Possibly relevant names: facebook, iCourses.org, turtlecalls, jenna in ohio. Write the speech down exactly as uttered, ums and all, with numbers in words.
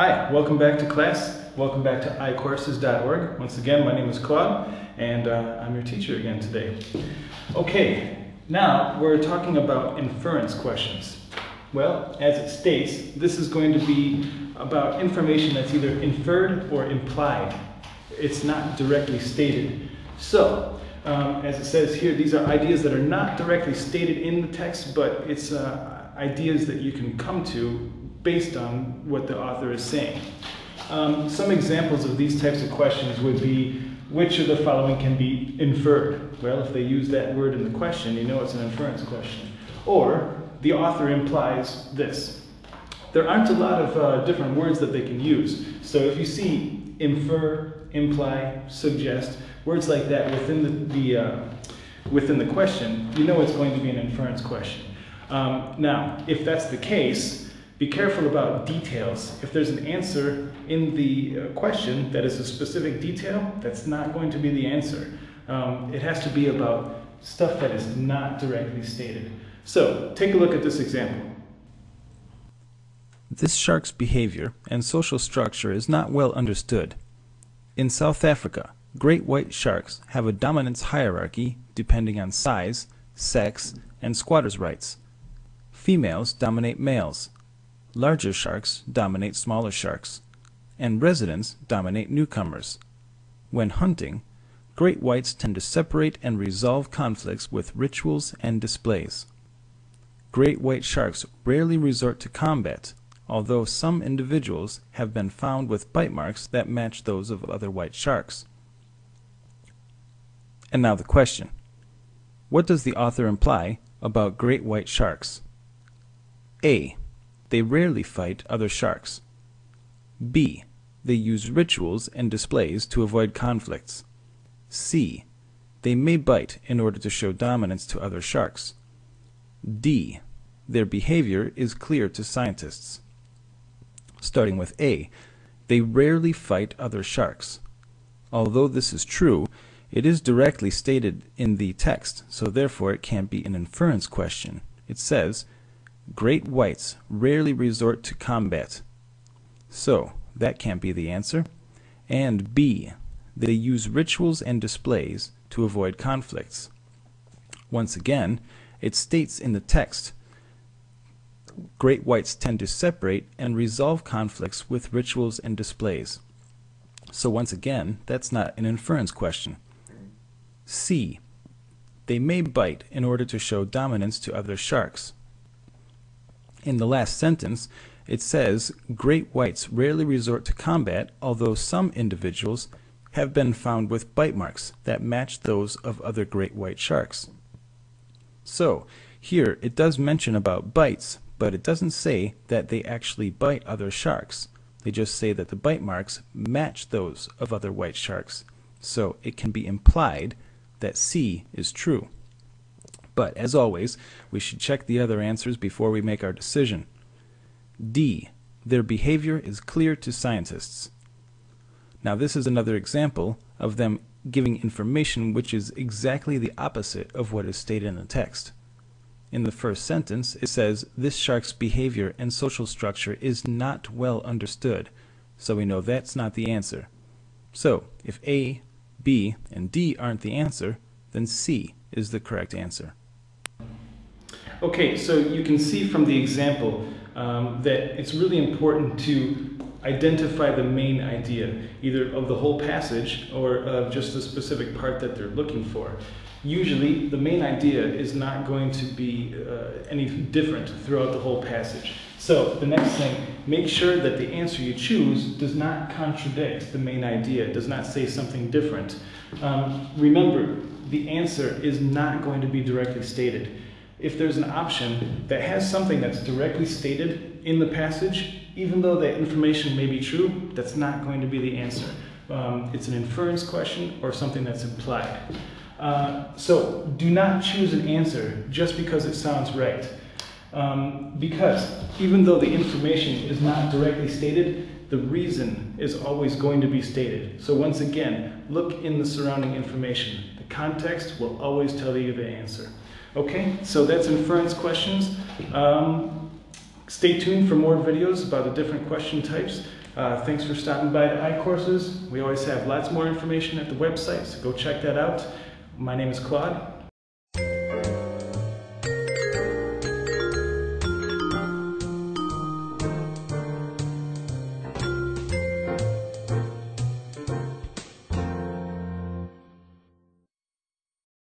Hi, welcome back to class. Welcome back to i courses dot org. Once again, my name is Claude, and uh, I'm your teacher again today. Okay, now we're talking about inference questions. Well, as it states, this is going to be about information that's either inferred or implied. It's not directly stated. So, um, as it says here, these are ideas that are not directly stated in the text, but it's uh, ideas that you can come to based on what the author is saying. Um, some examples of these types of questions would be, which of the following can be inferred? Well, if they use that word in the question, you know it's an inference question. Or, the author implies this. There aren't a lot of uh, different words that they can use. So if you see infer, imply, suggest, words like that within the, the, uh, within the question, you know it's going to be an inference question. Um, now, if that's the case, be careful about details. If there's an answer in the question that is a specific detail, that's not going to be the answer. Um, it has to be about stuff that is not directly stated. So, take a look at this example. This shark's behavior and social structure is not well understood. In South Africa, great white sharks have a dominance hierarchy depending on size, sex, and squatters' rights. Females dominate males. Larger sharks dominate smaller sharks, and residents dominate newcomers. When hunting, great whites tend to separate and resolve conflicts with rituals and displays. Great white sharks rarely resort to combat, although some individuals have been found with bite marks that match those of other white sharks. And now the question. What does the author imply about great white sharks? A. They rarely fight other sharks. B. They use rituals and displays to avoid conflicts. C. They may bite in order to show dominance to other sharks. D. Their behavior is clear to scientists. Starting with A, they rarely fight other sharks. Although this is true, it is directly stated in the text, so therefore it can't be an inference question. It says, great whites rarely resort to combat. So, that can't be the answer. And B, they use rituals and displays to avoid conflicts. Once again, it states in the text, great whites tend to separate and resolve conflicts with rituals and displays. So once again, that's not an inference question. C, they may bite in order to show dominance to other sharks. In the last sentence, it says, great whites rarely resort to combat, although some individuals have been found with bite marks that match those of other great white sharks. So, here it does mention about bites, but it doesn't say that they actually bite other sharks. They just say that the bite marks match those of other white sharks. So, it can be implied that C is true. But, as always, we should check the other answers before we make our decision. D. Their behavior is clear to scientists. Now, this is another example of them giving information which is exactly the opposite of what is stated in the text. In the first sentence, it says, this shark's behavior and social structure is not well understood, so we know that's not the answer. So, if A, B, and D aren't the answer, then C is the correct answer. Okay, so you can see from the example um, that it's really important to identify the main idea, either of the whole passage or of just the specific part that they're looking for. Usually, the main idea is not going to be uh, any different throughout the whole passage. So, the next thing, make sure that the answer you choose does not contradict the main idea, does not say something different. Um, remember, the answer is not going to be directly stated. If there's an option that has something that's directly stated in the passage, even though that information may be true, that's not going to be the answer. Um, it's an inference question or something that's implied. Uh, so do not choose an answer just because it sounds right. Um, because even though the information is not directly stated, the reason is always going to be stated. So once again, look in the surrounding information. The context will always tell you the answer. Okay, so that's inference questions. Um, stay tuned for more videos about the different question types. Uh, thanks for stopping by to iCourses. We always have lots more information at the website, so go check that out. My name is Claude.